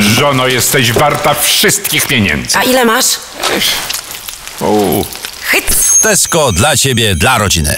Żono, jesteś warta wszystkich pieniędzy. A ile masz? Hyc! Tesco dla ciebie, dla rodziny.